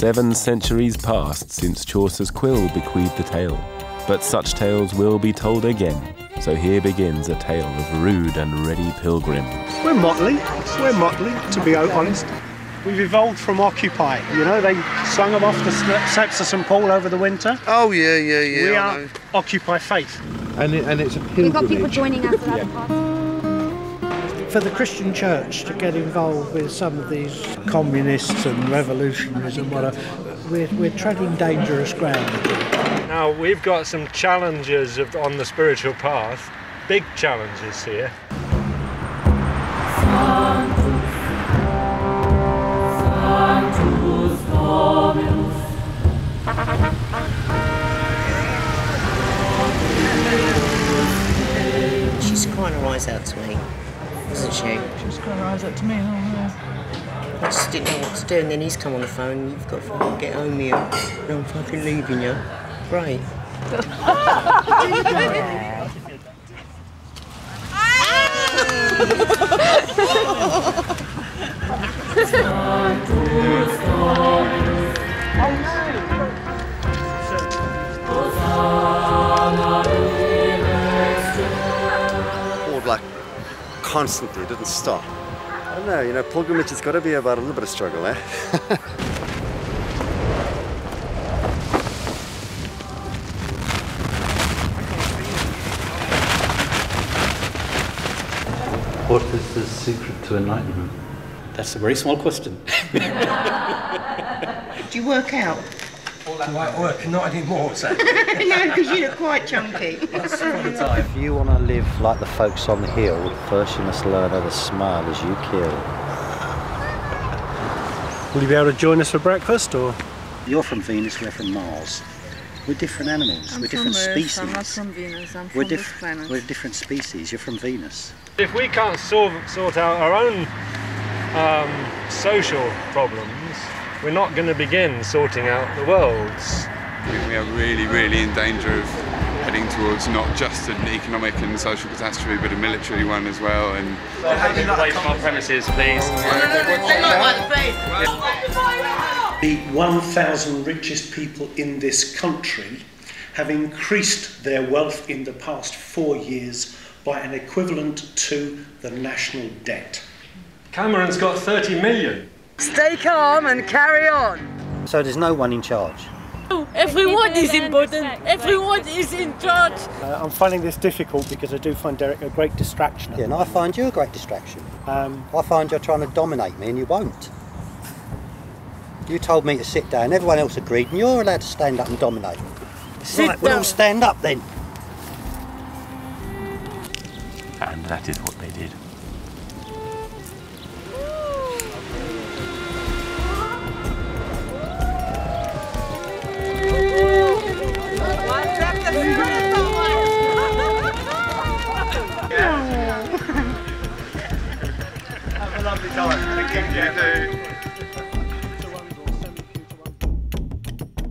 7 centuries past since Chaucer's quill bequeathed the tale, but such tales will be told again. So here begins a tale of rude and ready pilgrims. We're motley, to be honest. We've evolved from Occupy, you know, they slung them off the steps of St Paul over the winter. Oh yeah. We are Occupy Faith. And it's a pilgrimage. We've got people joining us at other parts. For the Christian church to get involved with some of these communists and revolutionaries and whatever, we're treading dangerous ground. Now, we've got some challenges on the spiritual path, big challenges here. She's crying her eyes out to me, isn't she? She's crying her eyes out to me, oh yeah. I just didn't know what to do, and then he's come on the phone, you've got to fucking get home here, and I'm fucking leaving you. Right. All black constantly, didn't stop. I don't know, you know, pilgrimage has got to be about a little bit of struggle, eh? What is the secret to enlightenment? That's a very small question. Do you work out? All that light work, not anymore, so. No, because you look quite chunky. If you want to live like the folks on the hill, first you must learn how to smile as you kill. Will you be able to join us for breakfast, or? You're from Venus, we're from Mars. We're different animals, we're different species. I'm not from Venus, I'm from this planet. We're different species, you're from Venus. If we can't sort out our own social problems, we're not going to begin sorting out the world's. I think we are really, really in danger of heading towards not just an economic and social catastrophe, but a military one as well. And away from our premises, please. The 1,000 richest people in this country have increased their wealth in the past 4 years by an equivalent to the national debt. Cameron's got 30 million. Stay calm and carry on. So there's no one in charge? No, everyone is important. Everyone is in charge. I'm finding this difficult because I do find Derek a great distraction. Yeah, and I find you a great distraction. I find you're trying to dominate me and you won't. You told me to sit down, everyone else agreed, and you're allowed to stand up and dominate. Right, we'll all stand up then. And that is what they did. Have a lovely time. Thank you.